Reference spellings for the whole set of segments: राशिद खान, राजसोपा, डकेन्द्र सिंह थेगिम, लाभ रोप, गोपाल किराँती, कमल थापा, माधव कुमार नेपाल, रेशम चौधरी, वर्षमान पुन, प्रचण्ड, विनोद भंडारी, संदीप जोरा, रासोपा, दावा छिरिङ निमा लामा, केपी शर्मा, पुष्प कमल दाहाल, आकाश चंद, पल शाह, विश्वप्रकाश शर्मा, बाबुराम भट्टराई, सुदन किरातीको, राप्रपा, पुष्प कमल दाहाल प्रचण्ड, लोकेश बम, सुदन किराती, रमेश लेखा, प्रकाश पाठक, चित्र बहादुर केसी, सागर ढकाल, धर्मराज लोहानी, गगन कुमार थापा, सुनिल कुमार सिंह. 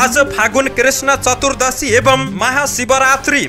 आज फागुन कृष्ण चतुर्दशी एवं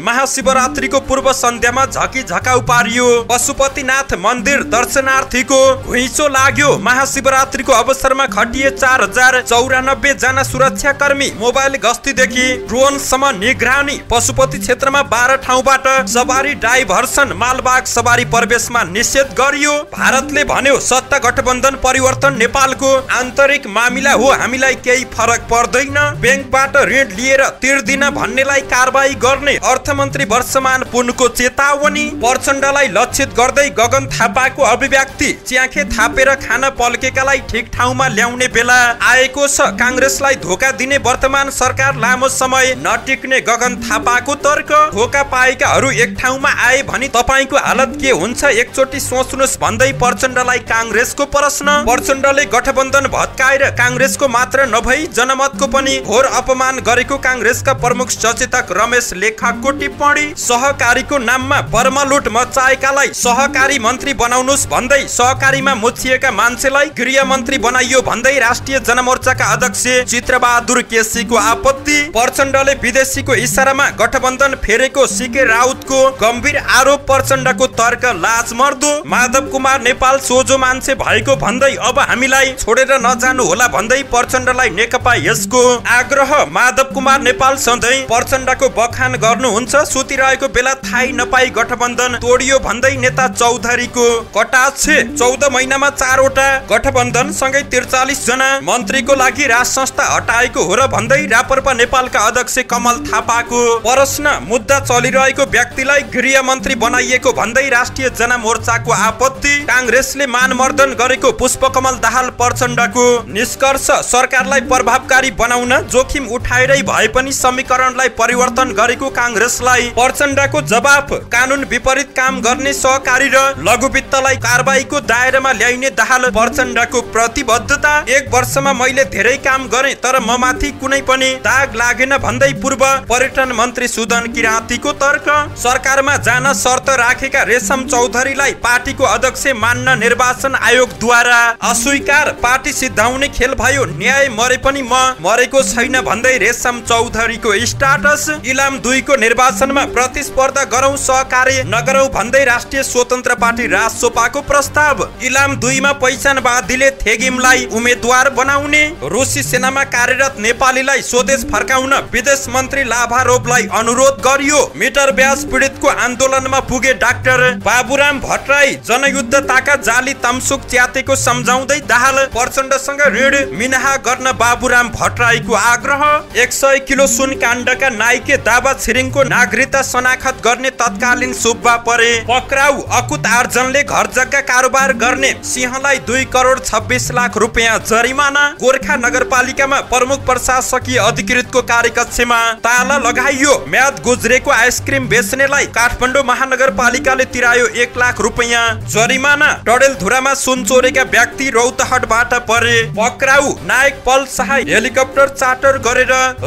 महाशिवरात्रि को पूर्व संध्या में झकी झका उपारियो। पशुपतिनाथ मंदिर दर्शनार्थी को घुइचो लाग्यो। महाशिवरात्रि को अवसर में खटिए 4094 जना सुरक्षा कर्मी मोबाइल गस्ती देखि ड्रोन सम्म निगरानी। पशुपति क्षेत्र में 12 ठाउँबाट सवारी डाइभर्सन, मालबाग सवारी प्रवेश में निषेध गरियो। भारतले भन्यो सत्ता गठबन्धन परिवर्तन नेपालको आन्तरिक मामिला हो, हामीलाई केही फरक पर्दैन। बैंकबाट ऋण लिएर तिर्दिन भन्नेलाई कारबाही गर्ने अर्थमन्त्री वर्षमान पुनको चेतावनी। प्रचण्डलाई लक्षित गर्दै गगन थापाको अभिव्यक्ति, च्याखे थापेर खाना पल्केकालाई ठीक ठाउँमा ल्याउने बेला आएको छ। कांग्रेसलाई धोका दिने वर्तमान सरकार लामो समय नटिक्ने गगन थापाको तर्क। धोका पाएकाहरू एक ठाउँमा आए भनी तपाईको हालत के हुन्छ, एकचोटी सोच्नुस् भन्दै प्रचण्डलाई कांग्रेसको प्रश्न। प्रचण्डले गठबन्धन भत्काएर कांग्रेसको मात्र नभई जनमतको पनि घोर अपमान गरेको कांग्रेसका प्रमुख सचेतक रमेश लेखाको टिप्पणी। सहकारीको नाममा बर्मलुट मचाएकालाई सहकारी मन्त्री बनाउनुस् भन्दै सहकारीमा मुछिएका मान्छेलाई गृह मन्त्री बनाइयो भन्दै राष्ट्रिय जनमोर्चाका अध्यक्ष चित्र बहादुर केसीको आपत्ति। प्रचण्डले विदेशीको इशारामा गठबन्धन फेरेको सीके राउतको गम्भीर आरोप। प्रचण्डको तर्क लाजमर्दो। माधव कुमार नेपाल सोझो मान्छे भएको भन्दै अब हामीलाई छोडेर नजानु होला भन्दै प्रचण्डलाई नेकपा यसको आग्रह। माधव कुमार नेपाल सधैं प्रचण्डको बखान गर्नुहुन्छ, सुतिरहेको बेला थाहै नपाई गठबन्धन तोडियो भन्दै नेता चौधरीको कटाक्ष। 14 महिनामा 4 वटा गठबन्धन सँगै 43 जना मन्त्रीको लागि राज संस्था हटाएको हो र भन्दै राप्रपा नेपालका अध्यक्ष कमल थापाको प्रश्न। मुद्दा चलिरहेको व्यक्तिलाई गृह मन्त्री बनाइएको भन्दै राष्ट्रिय जनमोर्चाको आपत्ति। कांग्रेसले मानमर्दन गरेको पुष्प कमल दाहाल प्रचण्डको निष्कर्ष। सरकारलाई प्रभावकारी बनाउन जोखिम उठाएरै भए पनि समीकरणलाई परिवर्तन गरेको कांग्रेसलाई प्रचण्डको जवाफ। कानून विपरीत काम गर्ने सहकारी र लघुवित्तलाई कारबाहीको दायरामा ल्याउने दाहाल प्रचण्डको प्रतिबद्धता। 1 वर्षमा मैले धेरै काम गरे तर ममाथि कुनै पनि दाग लागेन भन्दै पूर्व पर्यटन मन्त्री सुदन किरातीको तर्क। सरकारमा जान शर्त राखेका रेशम चौधरीलाई पार्टीको अध्यक्ष मान्न निर्वाचन आयोगद्वारा अस्वीकार। पार्टी सिद्धाउने खेल भयो, न्याय मरे पनि म मरेको छैन भन्दै रेशम चौधरीको स्टाटस। इलाम 2 को निर्वाचनमा प्रतिस्पर्धा गरौं सहकार्य नगरौं भन्दै राष्ट्रिय स्वतन्त्र पार्टी राजसोपाको प्रस्ताव। इलाम 2 मा पहिचानवादीले थेगिमलाई उम्मेद्वार बनाउने। रुसी सेनामा कार्यरत नेपालीलाई स्वदेश फर्काउन विदेश मन्त्री लाभ रोपलाई अनुरोध गरियो। मिटर ब्याज पीडितको आन्दोलनमा पुगे डाक्टर बाबुराम भट्टराई। जनयुद्धताका जाली तमसुक च्यातेको सम्झाउँदै दाहाल प्रचण्डसँग ऋण मिनाहा गर्न बाबुराम भट्टराईको आग्रह। 100 किलो सुन काण्डका नाइके दावा छिरिङको नागरिकता शनाखत गर्ने तत्कालीन सुब्बा परे पक्राउ। अकुत आर्जनले घर जग्गा कारोबार गर्ने सिंहलाई 2 करोड 26 लाख रुपियाँ जरिमाना। गोर्खा नगरपालिकामा प्रमुख प्रशासकीय अधिकृतको कार्यकक्षमा ताला लगाइयो। म्याद गुज्रेको आइसक्रिम बेच्नेलाई काठमाडौँ महानगरपालिकाले तिरायो 1 लाख रुपियाँ जरिमाना। डडेलधुरामा सुन चोरेका व्यक्ति रौतहटबाट परे पक्राउ। नायक पल शाह हेलिकप्टर चार्टर गरेर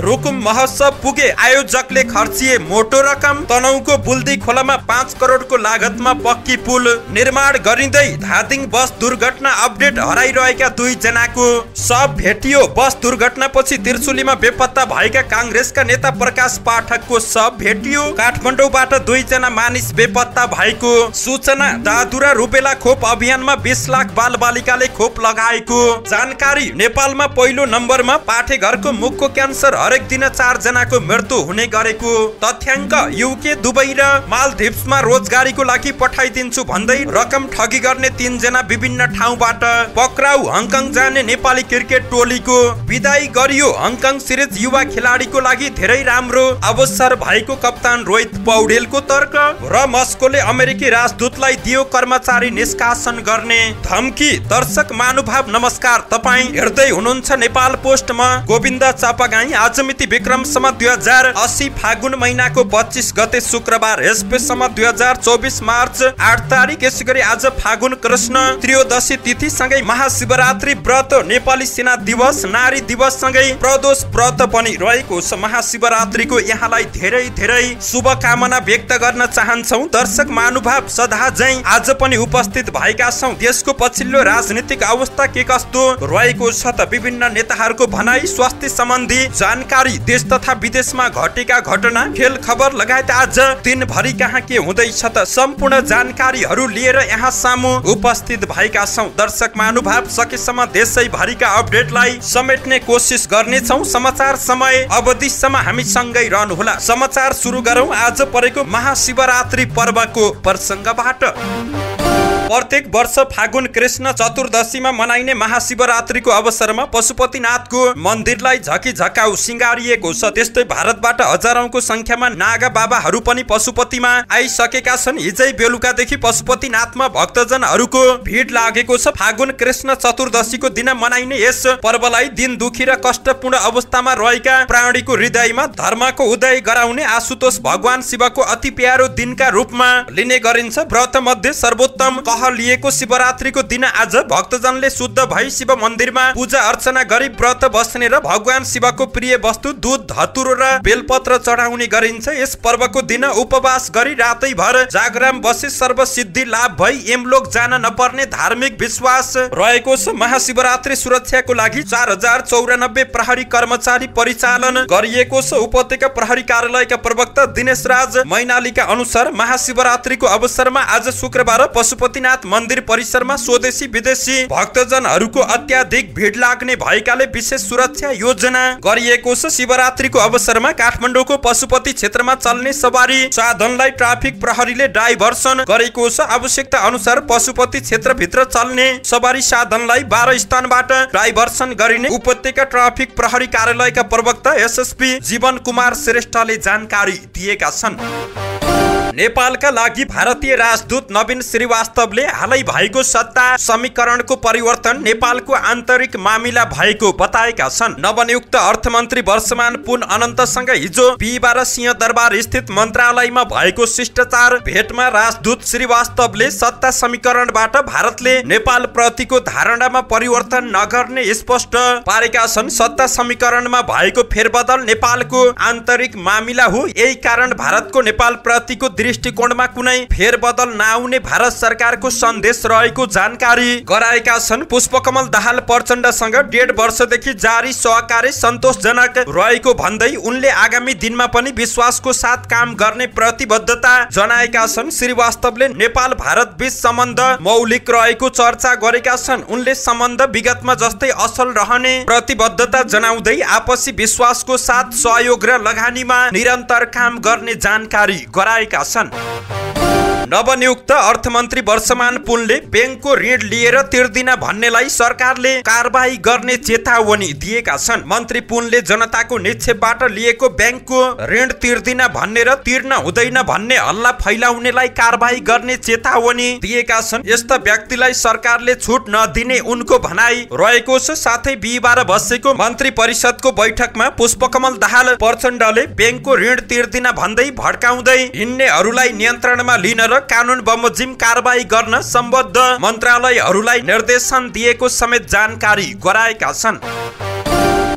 रुकुम महोत्सव पुगे, आयोजकले खर्चिए मोटो रकम। तनहुँको बुल्दी खोलामा 5 करोडको लागतमा पक्की पुल निर्माण गरिँदै धादिङ बस दुर्घटना अपडेट हराइरहेका 2 जनाको सब भेटियो। बस दुर्घटनापछि त्रिशुलीमा बेपत्ता भएका कांग्रेसका नेता प्रकाश पाठकको सब भेटियो। काठमाडौँबाट 2 जना मानिस बेपत्ता भएको सूचना। दादुरा रुबेला खोप अभियानमा 20 लाख बालबालिकाले खोप लगाएको जानकारी। नेपालमा पहिलो नम्बरमा पाठेघरको मुखको क्यान्सर, हरेक दिन 4 जनाको मृत्यु हुने गरेको तथ्याङ्क। युके, दुबई र मालदिप्समा रोजगारीको लागि पठाइदिन्छु भन्दै रकम ठगी गर्ने 3 जना विभिन्न ठाउँबाट पक्राउ। हङकङ जाने नेपाली क्रिकेट टोलीको विदाई गरियो। हङकङ सिरिज युवा खेलाडीको लागि धेरै राम्रो अवसर भएको कप्तान रोहित पौडेलको तर्क। र मस्कोले अमेरिकी राजदूतलाई दियो कर्मचारी निष्कासन गर्ने धम्की। दर्शक महानुभाव नमस्कार, तपाईँ हेर्दै हुनुहुन्छ नेपाल पोस्टमा। गोविन्द चापागाई। आज मिति विक्रमसम्म 2080 फागुन महिनाको 25 गते शुक्रबार। यससम्म 2024 मार्च 8 तारिक। यसै गरी आज फागुन कृष्ण त्रयोदशी तिथि सँगै महाशिवरात्रि व्रत, नेपाली सेना दिवस, नारी दिवस सँगै प्रदोष व्रत पनि रहेको छ। महाशिवरात्रिको यहाँलाई धेरै धेरै शुभकामना व्यक्त गर्न चाहन्छौ। दर्शक महानुभाव सदा झैं आज पनि उपस्थित भएका छौं। देशको पछिल्लो राजनीतिक अवस्था के कस्तो रहेको छ त, विभिन्न नेताहरूको भनाई, स्वास्थ्य सम्बन्धी जानकारी देश तथा विदेशमा घटेका घटना खेल खबर लगायत आज दिनभरि कहाँ के हुँदैछ त सम्पूर्ण जानकारीहरू लिएर यहाँ सामु उपस्थित भएका छौं। दर्शक महानुभाव, सकेसम्म देशैभरिका अपडेटलाई समेट्ने कोसिस गर्नेछौं। समाचार समय अवधिसम्म हामी सँगै रहनुहोला। समाचार सुरु गरौं आज परेको महाशिवरात्रि पर्वको प्रसङ्गबाट। प्रत्येक वर्ष फागुन कृष्ण चतुर्दशीमा मनाइने महाशिवरात्रिको अवसरमा पशुपतिनाथको मन्दिरलाई झकी झकाउ सिंगारिएको छ। त्यस्तै भारतबाट हजारौंको संख्यामा नागा बाबाहरू पनि पशुपतिमा आइसकेका छन्। हिजै बेलुकादेखि पशुपतिनाथमा भक्तजनहरूको भिड लागेको छ। फागुन कृष्ण चतुर्दशीको दिन मनाइने यस पर्वलाई दिन दुखी र कष्टपूर्ण अवस्थामा रहेका प्राणीको हृदयमा धर्मको उदय गराउने आशुतोष भगवान शिवको अति प्यारो दिनका रूपमा लिने गरिन्छ। व्रत मध्ये सर्वोत्तम लिएको शिवरात्रिको दिन आज भक्तजनले शुद्ध भई शिव मन्दिरमा पूजा अर्चना गरी व्रत बस्ने र भगवान शिवको प्रिय वस्तु दूध, धतुरो र बेलपत्र चढाउने गरिन्छ। यस पर्वको दिन उपवास गरी रातैभर जागराम बसे सर्वसिद्धि लाभ भई यमलोक जान नपर्ने धार्मिक विश्वास रहेको छ। महाशिवरात्रि सुरक्षाको लागि 4094 प्रहरी कर्मचारी परिचालन गरिएको छ। उपत्यका प्रहरी कार्यालयका प्रवक्ता दिनेश राज मैनालीका अनुसार महाशिवरात्रिको अवसरमा आज शुक्रबार पशुपति मन्दिर परिसरमा स्वदेशी विदेशी भक्तजनहरूको अत्याधिक भिड लाग्ने भएकाले विशेष सुरक्षा योजना गरिएको छ। शिवरात्रिको अवसरमा काठमाडौँको पशुपति क्षेत्रमा चल्ने सवारी साधनलाई ट्राफिक प्रहरीले डाइभर्सन गरेको छ। आवश्यकता अनुसार पशुपति क्षेत्रभित्र चल्ने सवारी साधनलाई 12 स्थानबाट डाइभर्सन गरिने उपत्यका ट्राफिक प्रहरी कार्यालयका प्रवक्ता एसएसपी जीवन कुमार श्रेष्ठले जानकारी दिएका छन्। नेपालका लागि भारतीय राजदूत नवीन श्रीवास्तवले हालै भएको सत्ता समीकरणको परिवर्तन नेपालको आन्तरिक मामिला भएको बताएका छन्। नवनियुक्त अर्थमन्त्री वर्षमान पुन अनन्तसँग हिजो बिहीबार सिंहदरबार स्थित मन्त्रालयमा भएको शिष्टाचार भेटमा राजदूत श्रीवास्तवले सत्ता समीकरणबाट भारतले नेपाल प्रतिको धारणामा परिवर्तन नगर्ने स्पष्ट पारेका छन्। सत्ता समीकरणमा भएको फेरबदल नेपालको आन्तरिक मामिला हो, यही कारण भारतको नेपाल प्रतिको दृष्टिकोणमा कुनै फेरबदल नआउने भारत सरकारको सन्देश रहेको जानकारी गराएका छन्। पुष्प कमल दाहाल प्रचण्डसँग 1.5 वर्षदेखि जारी सहकार्य सन्तोषजनक रहेको भन्दै उनले आगामी दिनमा पनि विश्वासको साथ काम गर्ने प्रतिबद्धता जनाएका छन्। श्रीवास्तवले नेपाल भारत बीच सम्बन्ध मौलिक रहेको चर्चा गरेका छन्। उनले सम्बन्ध विगतमा जस्तै असल रहने प्रतिबद्धता जनाउँदै आपसी विश्वासको साथ सहयोग र लगानीमा निरन्तर काम गर्ने जानकारी गराएका छन्। नवनियुक्त अर्थमन्त्री वर्षमान पुनले बैंकको ऋण लिएर तिर्दिन भन्नेलाई सरकारले कारबाही गर्ने चेतावनी दिएका छन्। मन्त्री पुनले जनताको निक्षेपबाट लिएको बैंकको ऋण तिर्दिन भन्ने र तिर्न हुँदैन भन्ने हल्ला फैलाउनेलाई कारबाही गर्ने चेतावनी दिएका छन्। यस्ता व्यक्तिलाई सरकारले छुट नदिने उनको भनाई रहेको छ। साथै बिहीबार बसेको मन्त्री परिषदको बैठकमा पुष्पकमल दाहाल प्रचण्डले बैंकको ऋण तिर्दिन भन्दै भड्काउँदै हिँड्नेहरूलाई नियन्त्रणमा लिन कानून बमोजिम कारबाही गर्न सम्बद्ध मन्त्रालयहरूलाई निर्देशन दिएको समेत जानकारी गराएका छन्।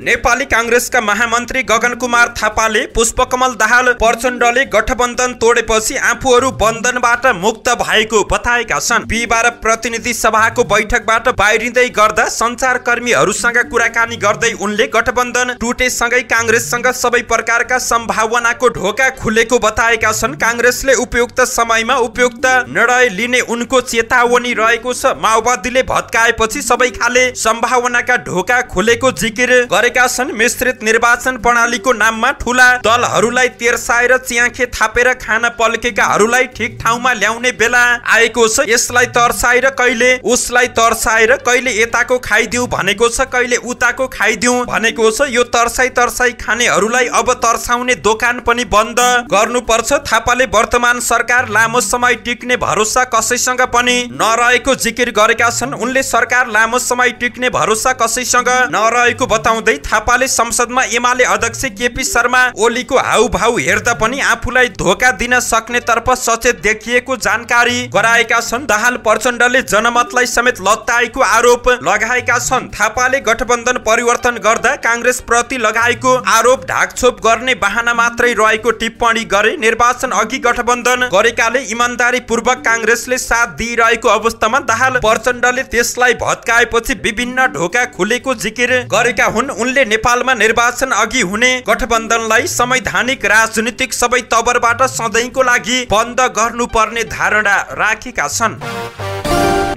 नेपाली कांग्रेसका महामन्त्री गगन कुमार थापाले पुष्पकमल दाहाल प्रचण्डले गठबन्धन तोडेपछि आफूहरू बन्धनबाट मुक्त भएको बताएका छन्। बिहीबार प्रतिनिधि सभाको बैठकबाट बाहिरिँदै गर्दा सञ्चारकर्मीहरूसँग कुराकानी गर्दै उनले गठबन्धन टुटेसँगै कांग्रेससँग सबै प्रकारका सम्भावनाको ढोका खुलेको बताएका छन्। कांग्रेसले उपयुक्त समयमा उपयुक्त निर्णय लिने उनको चेतावनी रहेको छ। माओवादीले भत्काएपछि सबै खाले सम्भावनाका ढोका खुलेको जिकिर गरेका छन्। मिश्रित निर्वाचन प्रणालीको नाममा ठूला दलहरूलाई तेर्साएर च्याखे थापेर खान पल्केकाहरूलाई ठिक ठाउँमा ल्याउने बेला आएको छ। यसलाई तर्साएर कहिले उसलाई तर्साएर कहिले यताको खाइदिऊ भनेको छ, कहिले उताको खाइदिऊ भनेको छ। यो तर्साई तर्साई खानेहरूलाई अब तर्साउने दोकान पनि बन्द गर्नुपर्छ। थापाले वर्तमान सरकार लामो समय टिक्ने भरोसा कसैसँग पनि नरहेको जिकिर गरेका छन्। उनले सरकार लामो समय टिक्ने भरोसा कसैसँग नरहेको बताउँदै थापाले संसदमा एमाले अध्यक्ष केपी शर्मा ओलीको हाउभाउ हेर्दा पनि आफूलाई धोका दिन सक्ने तर्फ सचेत देखिएको जानकारी गराएका छन्। दाहाल प्रचण्डले जनमतलाई समेत लत्ताएको आरोप लगाएका छन्। थापाले गठबन्धन परिवर्तन गर्दा कांग्रेस प्रति लगाएको आरोप ढाकछोप गर्ने बहाना मात्रै रहेको टिप्पणी गरे। निर्वाचन अघि गठबन्धन गरेकाले इमानदारी पूर्वक कांग्रेसले साथ दिइरहेको अवस्थामा दाहाल प्रचण्डले त्यसलाई भत्काएपछि विभिन्न ढोका खुलेको जिकिर गरेका हुन्। उनले नेपालमा निर्वाचन अघि हुने गठबन्धनलाई संवैधानिक राजनीतिक सबै तवरबाट सधैँको लागि बन्द गर्नुपर्ने धारणा राखेका छन्।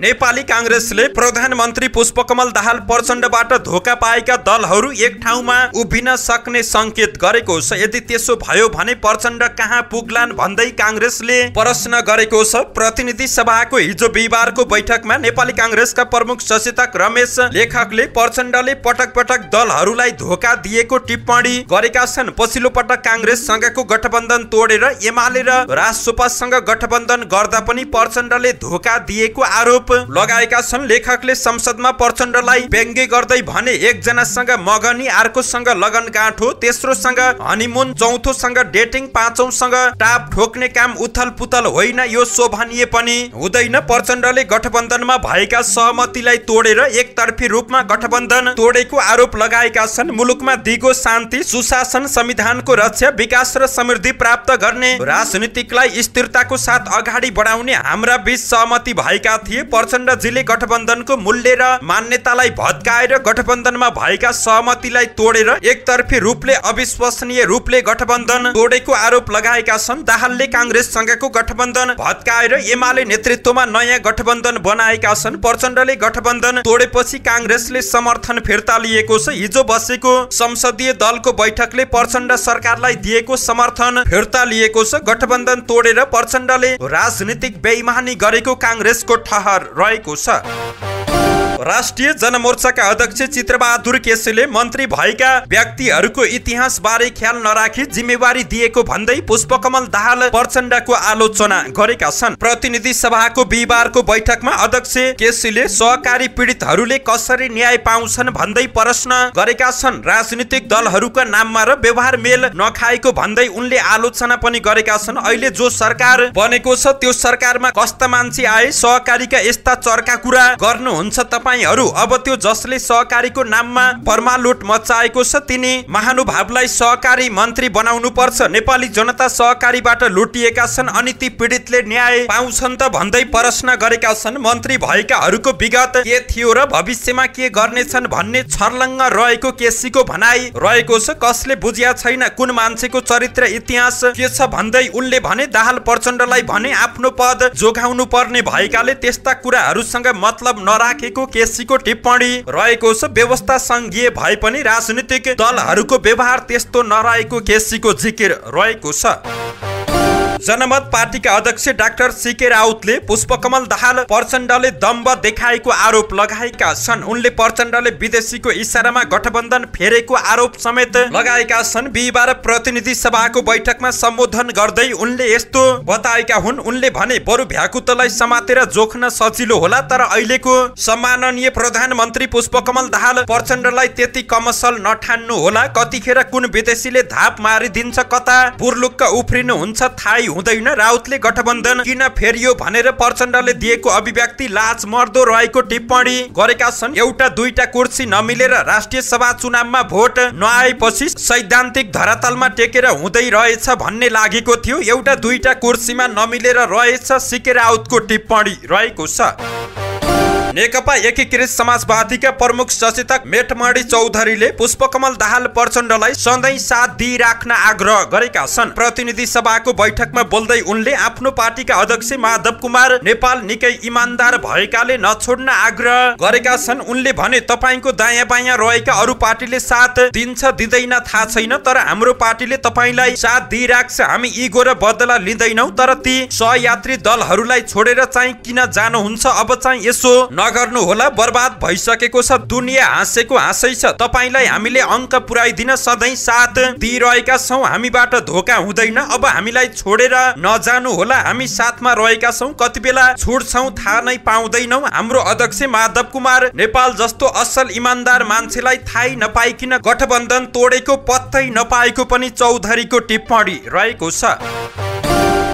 नेपाली कांग्रेसले प्रधानमन्त्री पुष्प कमल दाहाल प्रचण्डबाट धोका पाएका दलहरू एक ठाउँमा उभिन सक्ने संकेत गरेको छ। यदि त्यसो भयो भने प्रचण्ड कहाँ पुग्लान् भन्दै कांग्रेसले प्रश्न गरेको छ। प्रतिनिधि सभाको हिजो बिहिबारको बैठकमा नेपाली कांग्रेसका प्रमुख सचेतक रमेश लेखाले प्रचण्डले पटक पटक दलहरूलाई धोका दिएको टिप्पणी गरेका छन्। पछिल्लो पटक कांग्रेससँगको गठबन्धन तोडेर एमाले र राजसोपासँग गठबन्धन गर्दा पनि प्रचण्डले धोका दिएको आरोप लगाएका छन्। लेखकले संसदमा प्रचण्डलाई व्यङ्ग्य गर्दै भने एकजनासँग मगनी, अर्कोसँग लगन गाँठो, तेस्रोसँग हनीमुन, चौथोसँग डेटिङ, पाँचौँसँग टाप ठोक्ने काम उथलपुथल होइन, यो शोभनीय पनि हुँदैन। प्रचण्डले गठबन्धनमा भएका सहमतिलाई तोडेर एकतर्फी रूपमा गठबन्धन तोडेको आरोप लगाएका छन्। मुलुकमा दिगो शान्ति, सुशासन, संविधानको रक्षा, विकास र समृद्धि प्राप्त गर्ने राजनीतिकलाई स्थिरताको साथ अगाडि बढाउने हाम्रा बीच सहमति भएका थिए। प्रचण्डजीले गठबन्धनको मूल्य र मान्यतालाई भत्काएर गठबन्धनमा भएका सहमतिलाई तोडेर एकतर्फी रूपले अविश्वसनीय रूपले गठबन्धन तोडेको आरोप लगाएका छन्। दाहालले कांग्रेससँगको गठबन्धन भत्काएर एमाले नेतृत्वमा नयाँ गठबन्धन बनाएका छन्। प्रचण्डले गठबन्धन तोडेपछि कांग्रेसले समर्थन फिर्ता लिएको छ। हिजो बसेको संसदीय दलको बैठकले प्रचण्ड सरकारलाई दिएको समर्थन फिर्ता लिएको छ। गठबन्धन तोडेर प्रचण्डले राजनीतिक बेइमानी गरेको कांग्रेसको ठहर रहेको छ। राष्ट्रिय जनमोर्चाका अध्यक्ष चित्र बहादुर केसीले मन्त्री भएका व्यक्तिहरूको इतिहासबारे ख्याल नराखी जिम्मेवारी दिएको भन्दै पुष्पकमल दाहाल प्रचण्डको आलोचना गरेका छन्। प्रतिनिधि सभाको बिहिबारको बैठकमा अध्यक्ष केसीले सहकारी पीडितहरूले कसरी न्याय पाउँछन् भन्दै प्रश्न गरेका छन्। राजनीतिक दलहरूका नाममा र व्यवहार मेल नखाएको भन्दै उनले आलोचना पनि गरेका छन्। अहिले जो सरकार बनेको छ त्यो सरकारमा कस्ता मान्छे आए सहकारीका यस्ता चर्का कुरा गर्नुहुन्छ तपाईँ? अब त्यो जसले सहकारीको नाममा परमालुट मचाएको छ तिनी महानुभावलाई सहकारी मन्त्री बनाउनु पर्छ। नेपाली जनता सहकारीबाट लुटिएका छन्, अनि ती पीडितले न्याय पाउँछन् त भन्दै प्रश्न गरेका छन्। मन्त्री भएकाहरूको विगत के थियो र भविष्यमा के गर्नेछन् भन्ने छर्लङ्ग रहेको केसीको भनाई रहेको छ। कसले बुझ्या छैन कुन मान्छेको चरित्र इतिहास के छ भन्दै उनले भने दाहाल प्रचण्डलाई भने आफ्नो पद जोगाउनु पर्ने भएकाले त्यस्ता कुराहरूसँग मतलब नराखेको केसीको टिप्पणी रहेको छ। व्यवस्था संघीय भए पनि राजनीतिक दलहरूको व्यवहार त्यस्तो नरहेको केसीको जिकिर रहेको छ। जनमत पार्टीका अध्यक्ष डाक्टर सीके राउतले पुष्पकमल दाहाल प्रचण्डले दम्ब देखाएको आरोप लगाएका छन्। उनले प्रचण्डले विदेशीको इशारामा गठबन्धन फेरेको आरोप समेत लगाएका छन्। बिहिबार प्रतिनिधि सभाको बैठकमा सम्बोधन गर्दै उनले यस्तो बताएका हुन्। उनले भने बरु भ्याकुतलाई समातेर जोख्न सजिलो होला, तर अहिलेको सम्माननीय प्रधानमन्त्री पुष्पकमल दाहाल प्रचण्डलाई त्यति कमसल नठान्नु होला। कतिखेर कुन विदेशीले धाप मारिदिन्छ, कता बुर्लुक्क उफ्रिनु हुन्छ थाहै हुँदैन। राउतले गठबन्धन किन फेरियो भनेर प्रचण्डले दिएको अभिव्यक्ति लाज मर्दो रहेको टिप्पणी गरेका छन्। एउटा दुईटा कुर्सी नमिलेर राष्ट्रिय सभा चुनावमा भोट नआएपछि सैद्धान्तिक धरातलमा टेकेर हुँदै रहेछ भन्ने लागेको थियो। एउटा दुईटा कुर्सीमा नमिलेर रहेछ सिके राउतको टिप्पणी रहेको छ। नेकपा एकीकृत समाजवादीका प्रमुख सचेतक मेटमणी चौधरीले पुष्पकमल दाहाल प्रचण्डलाई सधैँ साथ दिइराख्न आग्रह गरेका छन्। प्रतिनिधि सभाको बैठकमा बोल्दै उनले आफ्नो पार्टीका अध्यक्ष माधव कुमार नेपाल निकै इमान्दार भएकाले नछोड्न आग्रह गरेका छन्। उनले भने तपाईँको दायाँ बायाँ रहेका अरू पार्टीले साथ दिन्छ दिँदैन थाहा छैन, तर हाम्रो पार्टीले तपाईँलाई साथ दिइराख्छ। हामी इगो र बदला लिँदैनौँ, तर ती सहयात्री दलहरूलाई छोडेर चाहिँ किन जानुहुन्छ? अब चाहिँ यसो नगर्नु होला, बर्बाद भइसकेको छ, दुनियाँ हाँसेको हाँसै छ। तपाईँलाई हामीले अङ्क पुर्याइदिन सधैँ साथ दिइरहेका छौँ, हामीबाट धोका हुँदैन। अब हामीलाई छोडेर नजानु होला, हामी साथमा रहेका छौँ। कति बेला छोड्छौँ थाहा नै पाउँदैनौँ। हाम्रो अध्यक्ष माधव कुमार नेपाल जस्तो असल इमान्दार मान्छेलाई थाहै नपाइकन गठबन्धन तोडेको पत्तै नपाएको पनि चौधरीको टिप्पणी रहेको छ।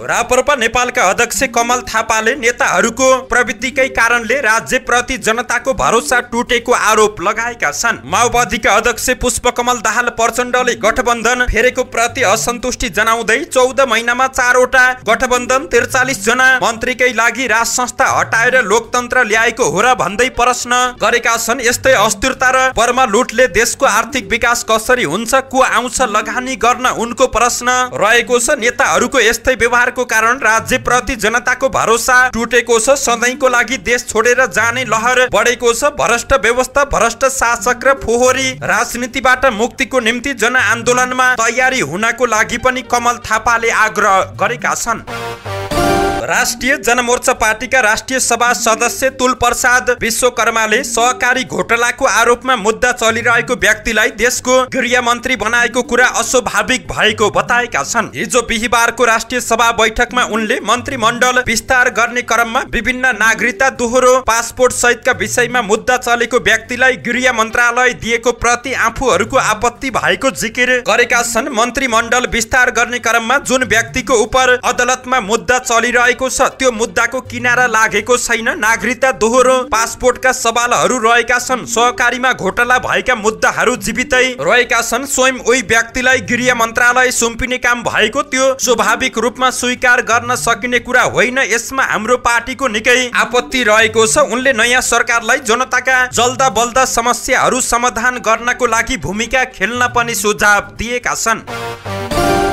राप्रपा नेपालका अध्यक्ष कमल थापाले नेताहरूको प्रवृत्तिकै कारणले राज्यप्रति जनताको भरोसा टुटेको आरोप लगाएका छन्। माओवादीका अध्यक्ष पुष्प कमल दाहाल प्रचण्डले गठबन्धन फेरेको प्रति असन्तुष्टि जनाउँदै 14 महिनामा 4 वटा गठबन्धन 43 जना मन्त्रीकै लागि राज संस्था हटाएर लोकतन्त्र ल्याएको हो र भन्दै प्रश्न गरेका छन्। यस्तै अस्थिरता र बर्मा लुटले देशको आर्थिक विकास कसरी हुन्छ, को आउँछ लगानी गर्न उनको प्रश्न रहेको छ। नेताहरूको यस्तै को कारण राज्य प्रति जनता को भरोसा टुटेको छ। सधैँको लागि देश छोडेर जाने लहर बढेको छ। भ्रष्ट व्यवस्था, भ्रष्ट शासक र फोहोरी राजनीतिबाट मुक्तिको निम्ति जनआन्दोलनमा तयारी हुनको लागि पनि कमल थापाले आग्रह गरेका छन्। राष्ट्रिय जनमोर्चा पार्टीका राष्ट्रिय सभा सदस्य तुल प्रसाद विश्वकर्माले सहकारी घोटालाको आरोपमा मुद्दा चलिरहेको व्यक्तिलाई देशको गृह मन्त्री बनाएको कुरा अस्वाभाविक भएको बताएका छन्। हिजो बिहीबारको राष्ट्रिय सभा बैठकमा उनले मन्त्रीमण्डल विस्तार गर्ने क्रममा विभिन्न नागरिकता, दोहोरो पासपोर्ट सहितका विषयमा मुद्दा चलेको व्यक्तिलाई गृह मन्त्रालय दिएको प्रति आफूहरूको आपत्ति भएको जिकिर गरेका छन्। मन्त्रीमण्डल विस्तार गर्ने क्रममा जुन व्यक्तिको उप अदालतमा मुद्दा चलिरहेको त्यो मुद्दाको किनारा लागेको छैन। नागरिकता, दोहोरो पासपोर्टका सवालहरू रहेका छन्। सहकारीमा घोटाला भएका मुद्दाहरू जीवितै रहेका छन्। स्वयं उही व्यक्तिलाई गृह मन्त्रालय सुम्पिने काम भएको त्यो स्वाभाविक रूपमा स्वीकार गर्न सकिने कुरा होइन। यसमा हाम्रो पार्टीको निकै आपत्ति रहेको छ। उनले नयाँ सरकारलाई जनताका जल्दा बल्दा समस्याहरू समाधान गर्नको लागि भूमिका खेल्न पनि सुझाव दिएका छन्।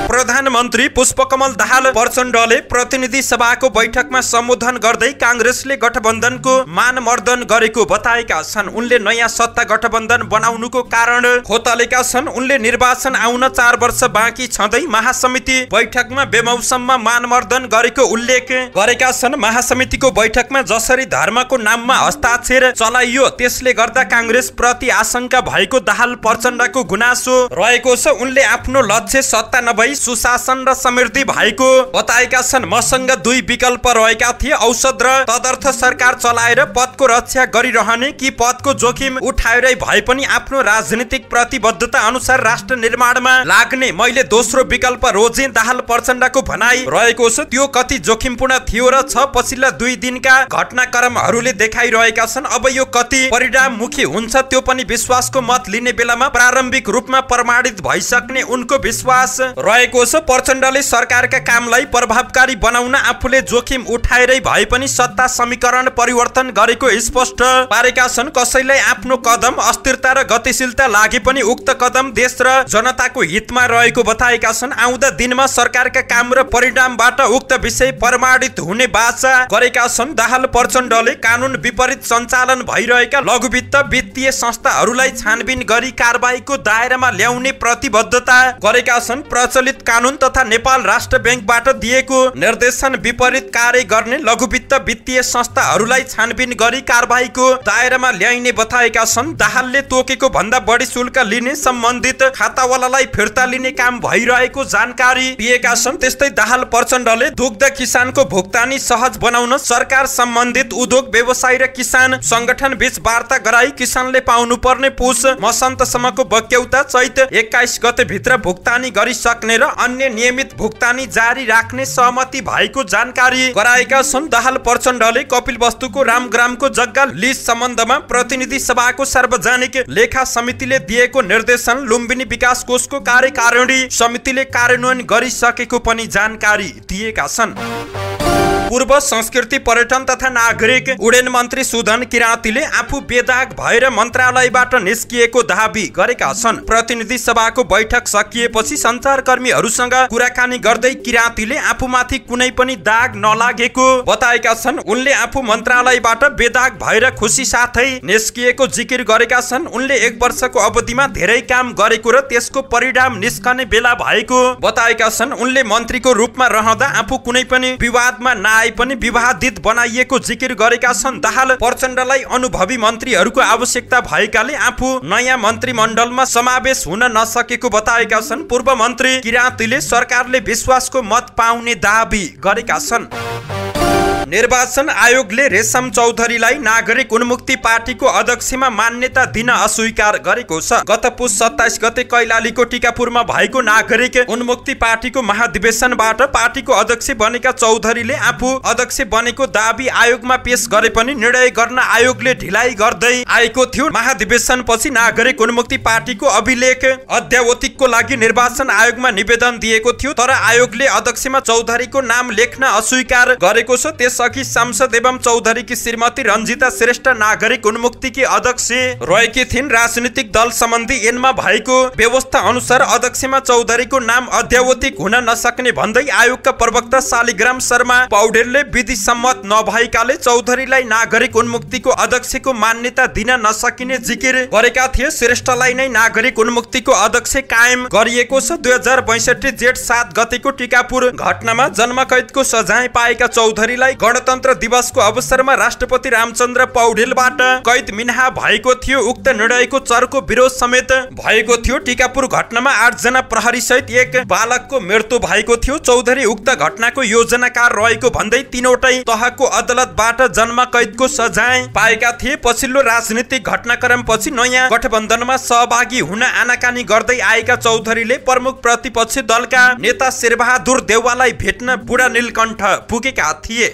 प्रधानमन्त्री पुष्पकमल दाहाल प्रचण्डले प्रतिनिधि सभाको बैठकमा सम्बोधन गर्दै कांग्रेसले गठबन्धनको मानमर्दन गरेको बताएका छन्। उनले नयाँ सत्ता गठबन्धन बनाउनुको कारण खोतलेका छन्। उनले निर्वाचन आउन 4 वर्ष बाँकी छँदै महासमिति बैठकमा बेमौसममा मानमर्दन गरेको उल्लेख गरेका छन्। महासमितिको बैठकमा जसरी धर्मको नाममा हस्ताक्षर चलाइयो त्यसले गर्दा कांग्रेस प्रति आशंका भएको दाहाल प्रचण्डको गुनासो रहेको छ। उनले आफ्नो लक्ष्य सत्ता नभई सुशासन र समृद्धि भएको बताएका छन्। मसँग 2 विकल्प रहेका थिए, औषध र तदर्थ सरकार चलाएर पदको रक्षा गरिरहने कि पदको जोखिम उठाएरै भए पनि आफ्नो राजनीतिक प्रतिबद्धता अनुसार राष्ट्र निर्माणमा लाग्ने। मैले दोस्रो विकल्प रोजे, दाहाल प्रचण्डको भनाई रहेको छ। त्यो कति जोखिमपूर्ण थियो र छ पछिल्ला 2 दिनका घटनाक्रमहरूले देखाइरहेका छन्। अब यो कति परिणाममुखी हुन्छ त्यो पनि विश्वासको मत लिने बेलामा प्रारम्भिक रूपमा प्रमाणित भइसक्ने उनको विश्वास रहेको छ। प्रचण्डले सरकारका कामलाई प्रभावकारी बनाउन आफूले जोखिम उठाएरै भए पनि सत्ता समीकरण परिवर्तन गरेको स्पष्ट पारेका छन्। कसैलाई आफ्नो कदम अस्थिरता र गतिशीलता लागे पनि उक्त कदम देश र जनताको हितमा रहेको बताएका छन्। आउँदा दिनमा सरकारका काम र परिणामबाट उक्त विषय प्रमाणित हुने बाचा गरेका छन्। दाहाल प्रचण्डले कानून विपरीत सञ्चालन भइरहेका लघुवित्त वित्तीय संस्थाहरूलाई छानबिन गरी कारबाहीको दायरामा ल्याउने प्रतिबद्धता गरेका छन्। प्रचलित कानून तथा नेपाल राष्ट्र बैंकबाट दिएको निर्देशन विपरीत कार्य गर्ने लघुवित्त वित्तीय संस्थाहरूलाई छानबिन गरी कारबाहीको दायरामा ल्याइने बताएका छन्। दाहालले तोकेको भन्दा बढी शुल्क लिने, सम्बन्धित खातावालालाई फिर्ता लिने काम भइरहेको जानकारी दिएका छन्। त्यस्तै दाहाल प्रचण्डले दुग्ध किसानको भुक्तानी सहज बनाउन सरकार सम्बन्धित उद्योग व्यवसाय र किसान संगठन बीच वार्ता गराई किसानले पाउनुपर्ने पुष मसन्तसम्मको बक्यौता चैत 21 गते भित्र भुक्तानी गरी र अन्य नियमित भुक्तानी जारी राख्ने सहमति भएको जानकारी गराएका छन्। दाहाल प्रचण्डले कपिलवस्तुको रामग्रामको जग्गा लिज सम्बन्धमा प्रतिनिधि सभाको सार्वजनिक लेखा समितिले दिएको निर्देशन लुम्बिनी विकास कोषको कार्यकारिणी समितिले कार्यान्वयन गरिसकेको पनि जानकारी दिएका छन्। पूर्व संस्कृति, पर्यटन तथा नागरिक उड्डयन मन्त्री सुदन किरातीले आफू बेदाग भएर मन्त्रालयबाट निस्किएको दाबी गरेका छन्। प्रतिनिधि सभाको बैठक सकिएपछि सञ्चारकर्मीहरूसँग कुराकानी गर्दै किरातीले आफूमाथि कुनै पनि दाग नलागेको बताएका छन्। उनले आफू मन्त्रालयबाट बेदाग भएर खुसी साथै निस्किएको जिकिर गरेका छन्। उनले 1 वर्षको अवधिमा धेरै काम गरेको र त्यसको परिणाम निस्कने बेला भएको बताएका छन्। उनले मन्त्रीको रूपमा रहँदा आफू कुनै पनि विवादमा आए पनि विवादित बनाइएको जिकिर गरेका छन्। दाहाल प्रचण्डलाई अनुभवी मन्त्रीहरूको आवश्यकता भएकाले आफू नयाँ मन्त्रीमण्डलमा समावेश हुन नसकेको बताएका छन्। पूर्व मन्त्री किरातीले सरकारले विश्वासको मत पाउने दाबी गरेका छन्। निर्वाचन आयोगले रेशम चौधरीलाई नागरिक उन्मुक्ति पार्टीको अध्यक्षमा मान्यता दिन अस्वीकार गरेको छ। गत पुस 27 गते कैलालीको टिकापुरमा भएको नागरिक उन्मुक्ति पार्टीको महाधिवेशनबाट पार्टीको अध्यक्ष बनेका चौधरीले आफू अध्यक्ष बनेको दाबी आयोगमा पेश गरे पनि निर्णय गर्न आयोगले ढिलाइ गर्दै आएको थियो। महाधिवेशनपछि नागरिक उन्मुक्ति पार्टीको अभिलेख अद्यावधिकको लागि निर्वाचन आयोगमा निवेदन दिएको थियो, तर आयोगले अध्यक्षमा चौधरीको नाम लेख्न अस्वीकार गरेको छ। त्यसअघि सांसद एवं चौधरीकी श्रीमती रञ्जिता श्रेष्ठ नागरिक उन्मुक्तिकी अध्यक्ष रहेकी थिइन्। राजनीतिक दल सम्बन्धी ऐनमा भएको व्यवस्था अनुसार अध्यक्षमा चौधरीको नाम अद्यावधिक हुन नसक्ने भन्दै आयोगका प्रवक्ता शालिग्राम शर्मा पौडेलले विधि सम्मत नभएकाले चौधरीलाई नागरिक उन्मुक्तिको अध्यक्षको मान्यता दिन नसकिने जिकिर गरेका थिए। श्रेष्ठलाई नै नागरिक उन्मुक्तिको अध्यक्ष कायम गरिएको छ। 2062 जेठ 7 गतेको टिकापुर घटनामा जन्मकैदको सजाय पाएका चौधरीलाई गणतन्त्र दिवसको अवसरमा राष्ट्रपति रामचन्द्र पौडेलबाट कैद मिन्हा भएको थियो। उक्त निर्णयको चर्को विरोध समेत भएको थियो। टिकापुर घटनामा 8 जना प्रहरी सहित एक बालकको मृत्यु भएको थियो। चौधरी उक्त घटनाको योजनाकार रहेको भन्दै तीनवटै तहको अदालतबाट जन्म कैदको सजाय पाएका थिए। पछिल्लो राजनीतिक घटनाक्रमपछि नयाँ गठबन्धनमा सहभागी हुन आनाकानी गर्दै आएका चौधरीले प्रमुख प्रतिपक्षी दलका नेता शेरबहादुर देउवालाई भेट्न बुढा नीलकण्ठ पुगेका थिए।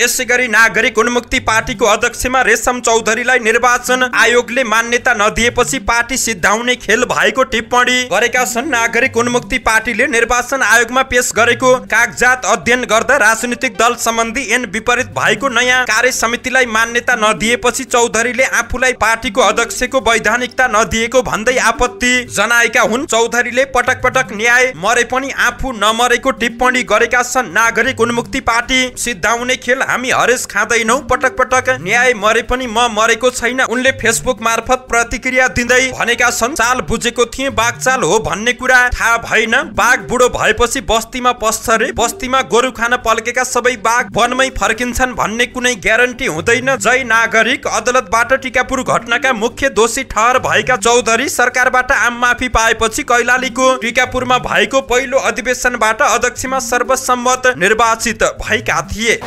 यसैगरी नागरिक उन्मुक्ति पार्टीको अध्यक्षमा रेशम चौधरीलाई निर्वाचन आयोगले मान्यता नदिएपछि पार्टी सिद्धाउने खेल भएको टिप्पणी गरेका छन्। नागरिक उन्मुक्ति पार्टीले निर्वाचन आयोगमा पेश गरेको कागजात अध्ययन गर्दा राजनीतिक दल सम्बन्धी ऐन विपरीत भएको नयाँ कार्य समितिलाई मान्यता नदिएपछि चौधरीले आफूलाई पार्टीको अध्यक्षको वैधानिकता नदिएको भन्दै आपत्ति जनाएका हुन्। चौधरीले पटक पटक न्याय मरे पनि आफू नमरेको टिप्पणी गरेका छन्। नागरिक उन्मुक्ति पार्टी सिद्धाउने खेल हामी हरेस खाँदैनौ, पटक पटक न्याय मरे पनि म मरेको छैन, उनले फेसबुक मार्फत प्रतिक्रिया दिँदै भनेका छन्। चाल बुझेको थिए, बाघचाल हो भन्ने कुरा थाहा भएन, बाघ बुढो भएपछि बस्तीमा पस्छ रे, बस्तीमा गोरु खान पल्केका सबै बाघ वनमै फर्किन्छन् भन्ने कुनै ग्यारेन्टी हुँदैन। जय नागरिक अदालतबाट टिकापुर घटनाका मुख्य दोषी ठहर भएका चौधरी सरकारबाट आम माफी पाएपछि कैलालीको टिकापुरमा भएको पहिलो अधिवेशनबाट अध्यक्षमा सर्वसम्मत निर्वाचित भएका थिए।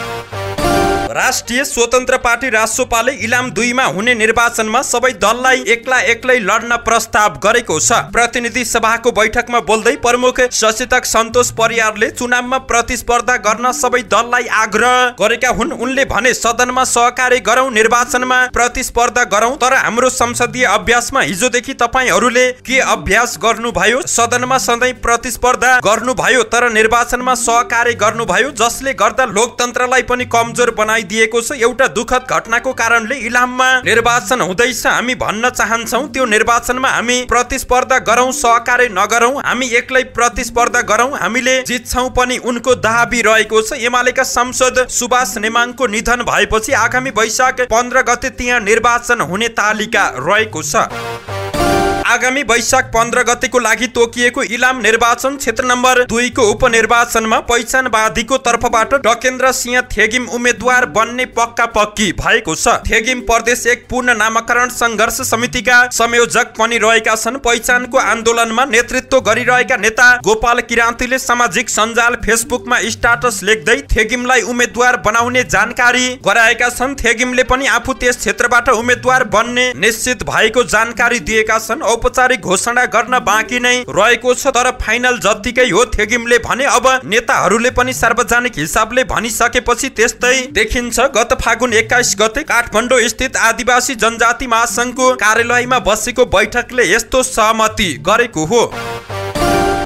राष्ट्रिय स्वतन्त्र पार्टी रासोपाले इलाम 2 मा हुने निर्वाचनमा सबै दललाई एक्लै लड्न प्रस्ताव गरेको छ। प्रतिनिधि सभाको बैठकमा बोल्दै प्रमुख सचेतक सन्तोष परियारले चुनावमा प्रतिस्पर्धा गर्न सबै दललाई आग्रह गरेका हुन्। उनले भने सदनमा सहकार्य गरौं, निर्वाचनमा प्रतिस्पर्धा गरौं, तर हाम्रो संसदीय अभ्यासमा हिजोदेखि तपाईहरूले के अभ्यास गर्नुभयो? सदनमा सधैँ प्रतिस्पर्धा गर्नुभयो तर निर्वाचनमा सहकार्य गर्नुभयो, जसले गर्दा लोकतन्त्रलाई पनि कमजोर बनाइ दिएको छ। एउटा दुखद घटनाको कारणले इलाममा निर्वाचन हुँदैछ, हामी भन्न चाहन्छौं त्यो निर्वाचनमा हामी प्रतिस्पर्धा गरौं, सहकार्य नगरौं, हामी एक्लै प्रतिस्पर्धा गरौं, हामीले जित्छौं पनि, उनको दाबी रहेको छ। एमालेका सांसद सुभाष नेमाङको निधन भएपछि आगामी वैशाख 15 गते त्यहाँ निर्वाचन हुने तालिका रहेको छ। आगामी वैशाख 15 गतेको लागि तोकिएको इलाम निर्वाचन क्षेत्र नम्बर 2 को उपनिर्वाचनमा पहिचानवादीको तर्फबाट डकेन्द्र सिंह थेगिम उम्मेद्वार बन्ने पक्की भएको छ। थेगिम प्रदेश एक पूर्ण नामकरण संघर्ष समितिका संयोजक पनि रहेका छन्। पहिचानको आन्दोलनमा नेतृत्व गरिरहेका नेता गोपाल किराँतीले सामाजिक सञ्जाल फेसबुकमा स्ट्याटस लेख्दै थेगिमलाई उम्मेद्वार बनाउने जानकारी गराएका छन्। थेगिमले पनि आफू त्यस क्षेत्रबाट उम्मेद्वार बन्ने निश्चित भएको जानकारी दिएका छन्। औपचारिक घोषणा गर्न बाँकी नै रहेको छ, तर फाइनल जतिकै हो। थेगिमले भने अब नेताहरूले पनि सार्वजनिक हिसाबले भनिसकेपछि त्यस्तै देखिन्छ। गत फागुन 21 गते काठमाडौँ स्थित आदिवासी जनजाति महासंघको कार्यालयमा बसेको बैठकले यस्तो सहमति गरेको हो।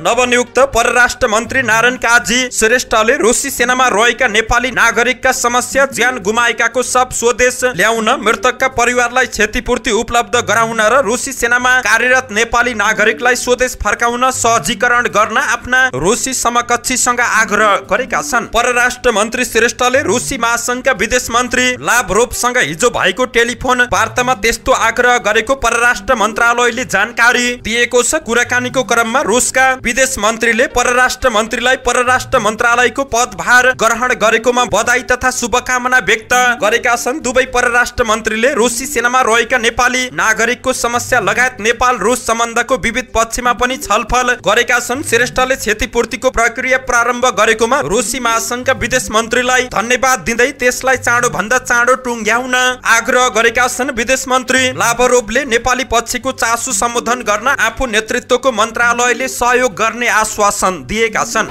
नवनियुक्त परराष्ट्र मन्त्री नारायण काजी श्रेष्ठले रुसी सेनामा रहेका नेपाली नागरिकका समस्या ज्यान गुमाएकाको शव स्वदेश ल्याउन, मृतकका परिवारलाई क्षतिपूर्ति उपलब्ध गराउन र रुसी सेनामा कार्यरत नेपाली नागरिकलाई स्वदेश फर्काउन सहजीकरण गर्न आफ्ना रुसी समकक्षीसँग आग्रह गरेका छन्। परराष्ट्र मन्त्री श्रेष्ठले रुसी महासंघका विदेश मन्त्री लाभ रोपसँग हिजो भएको टेलिफोन वार्तामा त्यस्तो आग्रह गरेको परराष्ट्र मन्त्रालयले जानकारी दिएको छ। कुराकानीको क्रममा रुसका विदेश मन्त्रीले परराष्ट्र मन्त्रीलाई परराष्ट्र मन्त्रालयको पदभार ग्रहण गरेकोमा बधाई तथा शुभकामना व्यक्त गरेका छन्। दुवै परराष्ट्र मन्त्रीले रुसी सेनामा रहेका नेपाली नागरिकको समस्या लगायत नेपाल रुस सम्बन्धको विविध पक्षमा पनि छलफल गरेका छन्। श्रेष्ठले क्षतिपूर्तिको प्रक्रिया प्रारम्भ गरेकोमा रुसी महासंघका विदेश मन्त्रीलाई धन्यवाद दिँदै त्यसलाई चाँडो भन्दा चाँडो टुंग्याउन आग्रह गरेका छन्। विदेश मन्त्री लाभ रोपले नेपाली पक्षको चासो सम्बोधन गर्न आफू नेतृत्वको मन्त्रालयले सहयोग गर्ने आश्वासन दिएका छन्।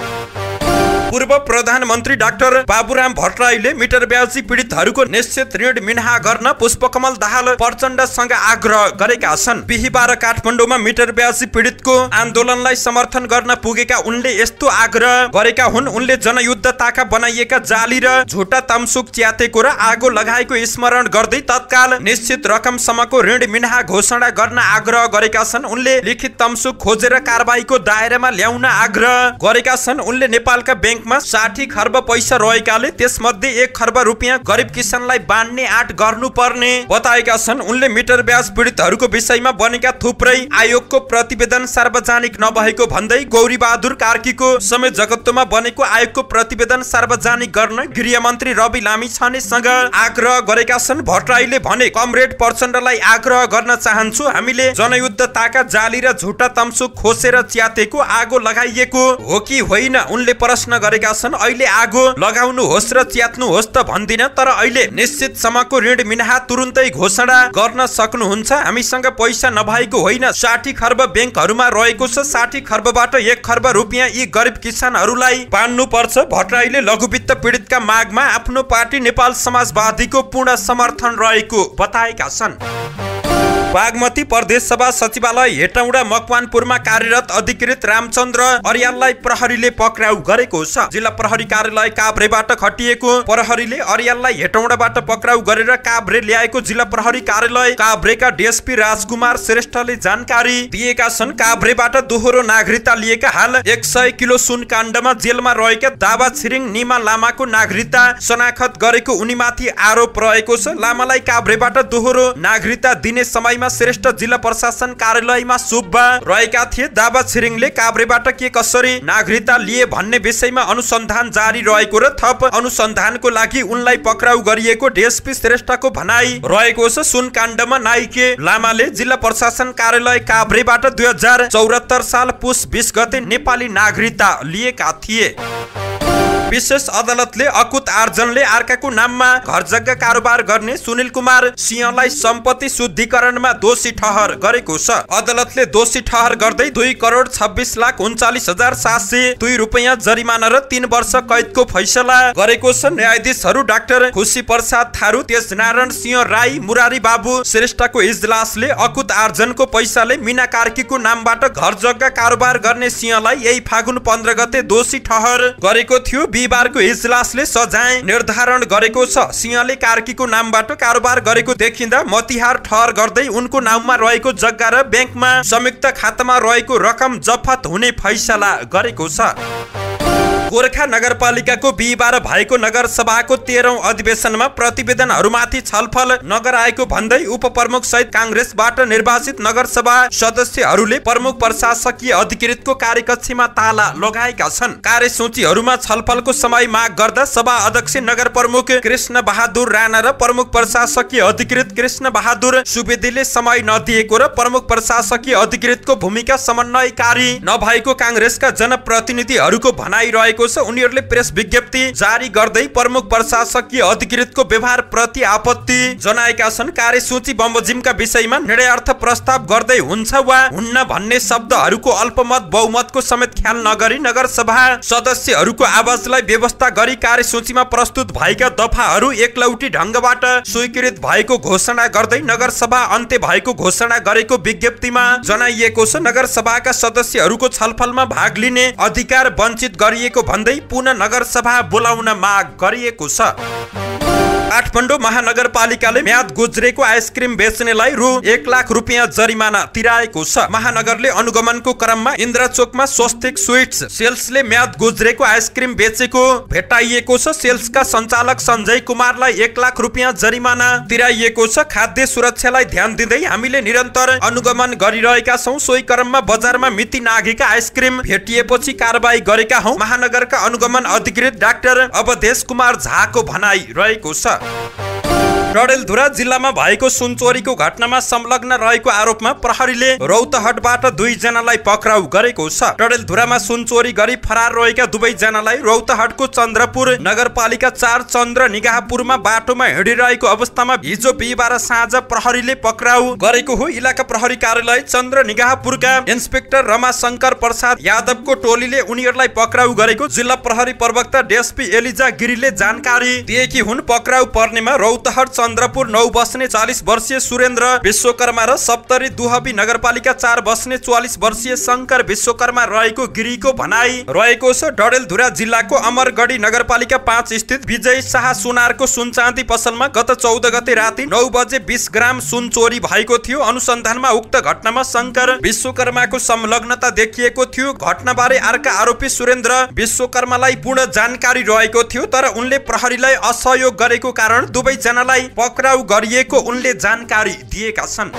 पूर्व प्रधानमन्त्री डाक्टर बाबुराम भट्टराईले मिटर ब्याजी पीडितहरुको निश्चित ऋण मिन्हा गर्न पुष्प कमल दाहाल प्रचण्डसँग आग्रह गरेका छन्। बिहीबार काठमाडौँमा मिटर ब्याजी पीडितको आन्दोलनलाई समर्थन गर्न पुगेका उनले यस्तो आग्रह गरेका हुन्। उनले जनयुद्ध ताका बनाइएका जाली र झुटा तमसुक च्यातेको र आगो लगाएको स्मरण गर्दै तत्काल निश्चित रकमसम्मको ऋण मिन्हा घोषणा गर्न आग्रह गरेका छन्। उनले लिखित तमसुक खोजेर कारबाहीको दायरामा ल्याउन आग्रह गरेका छन्। उनले नेपालका बैंकमा 60 खर्ब पैसा रहेकाले त्यसमध्ये 1 खर्ब रुपियाँ गरीब किसानलाई बाँड्ने आँट गर्नुपर्ने बताएका छन्। उनले मिटर ब्याज पीडितहरुको विषयमा बनेका थुप्रै आयोगको प्रतिवेदन सार्वजनिक नभएको भन्दै गौरी बहादुर कार्कीको समय जगत्तोमा बनेको आयोगको प्रतिवेदन सार्वजनिक गर्न गृह मन्त्री रवि लामिछानेसँग आग्रह गरेका छन्। भट्टराईले भने कमरेड प्रचण्डलाई आग्रह गर्न चाहन्छु, हामीले जनयुद्धताका जाली र झुटा तम्सु खोसेर च्यातेको आगो लगाइएको हो कि होइन उनले प्रश्न गरेका छन्। अहिले आगो लगाउनुहोस् र च्यात्नुहोस् त भन्दिन, तर अहिले निश्चित समयको ऋण मिन्हा तुरुन्तै घोषणा गर्न सक्नुहुन्छ। हामीसँग पैसा नभएको होइन, 60 खर्ब बैंकहरुमा रहेको छ। 60 खर्बबाट 1 खर्ब रुपियाँ यी गरीब किसानहरुलाई बाँड्नुपर्छ। भट्टराईले लघुवित्त पीडितका मागमा आफ्नो पार्टी नेपाल समाजवादीको पूर्ण समर्थन रहेको बताएका छन्। बागमती प्रदेश सभा सचिवालय हेटौडा मकवानपुरमा कार्यरत अधिकृत रामचन्द्र अर्याललाई प्रहरीले पक्राउ गरेको छ। जिल्ला प्रहरी कार्यालय काभ्रेबाट खटिएको प्रहरीले अर्याललाई हेटौडाबाट पक्राउ गरेर काभ्रे ल्याएको जिल्ला प्रहरी कार्यालय काभ्रेका डीएसपी राजकुमार श्रेष्ठले जानकारी दिएका छन्। काभ्रेबाट दोहोरो नागरिकता लिएका हाल 100 किलो सुन काण्डमा जेलमा रहेका दावा छिरिङ निमा लामाको नागरिकता शनाखत गरेको उनीमाथि आरोप रहेको छ। लामालाई काभ्रेबाट दोहोरो नागरिकता दिने समय श्रेष्ठ जिल्ला प्रशासन कार्यालयमा सुब्बा रहेका थिए। दावा छिरिङले काभ्रेबाट के कसरी नागरिकता लिए भन्ने विषयमा अनुसन्धान जारी रहेको र थप अनुसन्धानको लागि उनलाई पक्राउ गरिएको डीएसपी श्रेष्ठको भनाई रहेको छ। सुन काण्डमा नाइके लामाले जिल्ला प्रशासन कार्यालय काभ्रेबाट 2074 साल पुस 20 गते नेपाली नागरिकता लिएका थिए। विशेष अदालतले अकुत आर्जनले अर्काको नाममा घर जग्गा कारोबार गर्ने सुनिल कुमार सिंहलाई सम्पत्ति शुद्धिकरणमा दोषी ठहर गरेको छ। अदालतले दोषी ठहर गर्दै 2,26,39,702 रुपैयाँ जरिमाना र 3 वर्ष कैदको फैसला गरेको छ। न्यायाधीशहरू डाक्टर खुशी प्रसाद थारू, तेज नारायण सिंह राई, मुरारी बाबु श्रेष्ठको इजलासले अकुत आर्जनको पैसाले मीना कार्कीको नामबाट घर जग्गा कारोबार गर्ने सिंहलाई यही फागुन 15 गते दोषी ठहर गरेको थियो। बिहीबारको इजलासले सजाय निर्धारण गरेको छ। सिंहले कार्कीको नामबाट कारोबार गरेको देखिँदा मतिहार ठहर गर्दै उनको नाममा रहेको जग्गा र बैंकमा संयुक्त खातामा रहेको रकम जफत हुने फैसला गरेको छ। गोरखा नगरपालिकाको बिहीबार भएको नगरसभाको 13औं अधिवेशनमा प्रतिवेदनहरुमाथि छलफल नगराएको भन्दै उपप्रमुख सहित कांग्रेसबाट निर्वाचित नगरसभा सदस्यहरूले प्रमुख प्रशासकीय अधिकृतको कार्यकक्षमा ताला लगाएका छन्। कार्यसूचीहरुमा छलफलको समय माग गर्दा सभा अध्यक्ष नगर प्रमुख कृष्ण बहादुर राणा र प्रमुख प्रशासकीय अधिकृत कृष्ण बहादुर सुवेदीले समय नदिएको र प्रमुख प्रशासकीय अधिकृतको भूमिका समन्वयकारी नभएको कांग्रेसका जनप्रतिनिधिहरुको भनाइ रहेको उनीहरूले प्रेस विज्ञप्ति जारी गर्दै प्रमुख प्रशासकीय अधिकृतको व्यवहार प्रति आपत्ति जनाएका छन्। कार्यसूची बमोजिमका विषयमा निर्णयार्थ प्रस्ताव गर्दै हुन्छ वा हुन्न भन्ने शब्दहरूको अल्पमत बहुमतको समेत ख्याल नगरी नगरसभा सदस्यहरूको आवाजलाई व्यवस्था गरी कार्यसूचीमा प्रस्तुत भएका दफाहरू एकलौटी ढंगबाट स्वीकृत भएको घोषणा गर्दै नगरसभा अन्त्य भएको घोषणा गरेको विज्ञप्तिमा जनाइएको छ। नगरसभाका सदस्यहरूको छलफलमा भाग लिने अधिकार वञ्चित गरिएको भन्दै पुनः नगरसभा बोलाउन माग गरिएको छ। काठमाडौँ महानगरपालिकाले म्याद गुज्रेको आइसक्रिम बेच्नेलाई ₹1,00,000 जरिमाना तिराएको छ। महानगरले अनुगमनको क्रममा इन्द्रचोकमा स्वस्तिक स्वीट्स सेल्सले म्याद गुज्रेको आइसक्रिम बेचेको भेटाइएको छ। सेल्सका सञ्चालक संजय कुमारलाई ₹1,00,000 जरिमाना तिराइएको छ। खाद्य सुरक्षालाई ध्यान दिँदै हामीले निरन्तर अनुगमन गरिरहेका छौं। सोही क्रममा बजारमा मिति नाघेका आइसक्रिम भेटिएपछि कारबाही गरेका हौं। महानगरका अनुगमन अधिकृत डाक्टर अवधेश कुमार झाको भनाई रहेको छ। डडेलधुरा जिल्लामा भएको सुनचोरीको घटनामा संलग्न रहेको आरोपमा प्रहरीले रौतहटबाट 2 जनालाई पक्राउ गरेको छ। डडेलधुरामा सुनचोरी गरी फरार रहेका 2 जनालाई रौतहटको चन्द्रपुर नगरपालिका 4 चन्द्र निगाहपुरमा बाटोमा हिँडिरहेको अवस्थामा हिजो बिहीबार साँझ प्रहरीले पक्राउ गरेको हो। इलाका प्रहरी कार्यालय चन्द्र निगाहपुरका इन्स्पेक्टर रमाशंकर प्रसाद यादवको टोलीले उनीहरूलाई पक्राउ गरेको जिल्ला प्रहरी प्रवक्ता डीएसपी एलिजा गिरीले जानकारी दिएकी हुन्। पक्राउ पर्नेमा रौतहट चन्द्रपुर 9 बस्ने 40 वर्षीय सुरेन्द्र विश्वकर्मा र सप्तरी दुहबी नगरपालिका 4 बस्ने 44 वर्षीय शंकर विश्वकर्मा रहेको गिरीको भनाई रहेको छ। डडेलधुरा जिल्लाको अमरगढी नगरपालिका 5 स्थित विजय शाह सुनारको सुनचाँदी पसलमा गत 14 गते राति 9 बजे 20 ग्राम सुन चोरी भएको थियो। अनुसन्धानमा उक्त घटनामा शंकर विश्वकर्माको संलग्नता देखिएको थियो। घटनाबारे अर्का आरोपी सुरेन्द्र विश्वकर्मालाई पूर्ण जानकारी रहेको थियो, तर उनले प्रहरीलाई असहयोग गरेको कारण 2 जनालाई पक्राउ गरिएको उनले जानकारी दिएका छन्।